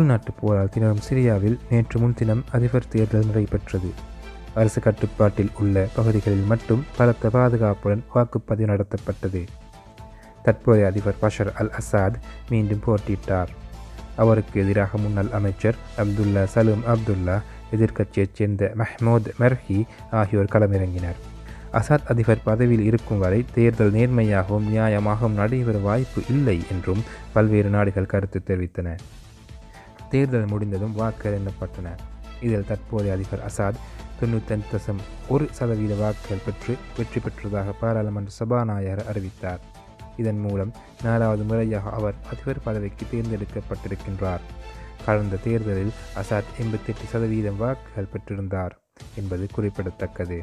உள்நாட்டுப் போரால் திணறும் சிரியாவில் நேற்று முன்தினம் அதிபர் தேர்தல் நடைபெற்றது. அரசு கட்டுப்பாட்டில் உள்ள பகுதிகளில் மட்டும் பலத்த பாதுகாப்புடன் வாக்குப்பதிவு நடத்தப்பட்டது. தற்போதைய அதிபர் பஷர் அல் அசாத் மீண்டும் போட்டியிட்டார். அவருக்கு எதிராக முன்னாள் அமைச்சர் அப்துல்லா சலூம் அப்துல்லா, எதிர்க்கட்சியைச் சேர்ந்த மஹ்மூத் மர்ஹி ஆகியோர் களமிறங்கினர். அசாத் அதிபர் பதவியில் இருக்கும் வரை தேர்தல் நேர்மையாகவும் நியாயமாகவும் நடைபெற வாய்ப்பு இல்லை என்றும் பல்வேறு நாடுகள் கருத்து தெரிவித்தன. தேர்தல் முடிந்ததும் வாக்குகள் எண்ணப்பட்டன. இதில் தற்போதைய அதிபர் அசாத் 95.1% வாக்குகள் பெற்று வெற்றி பெற்றதாக பாராளுமன்ற சபாநாயகர் அறிவித்தார். இதன் மூலம் 4வது முறையாக அவர் அதிபர் பதவிக்கு தேர்ந்தெடுக்கப்பட்டிருக்கின்றார். கடந்த தேர்தலில் அசாத் 88% வாக்குகள் பெற்றிருந்தார் என்பது குறிப்பிடத்தக்கது.